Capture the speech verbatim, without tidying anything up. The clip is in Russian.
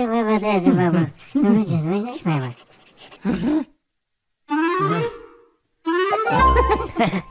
ты моя нежная мама. Ну иди, ну иди, моя мама.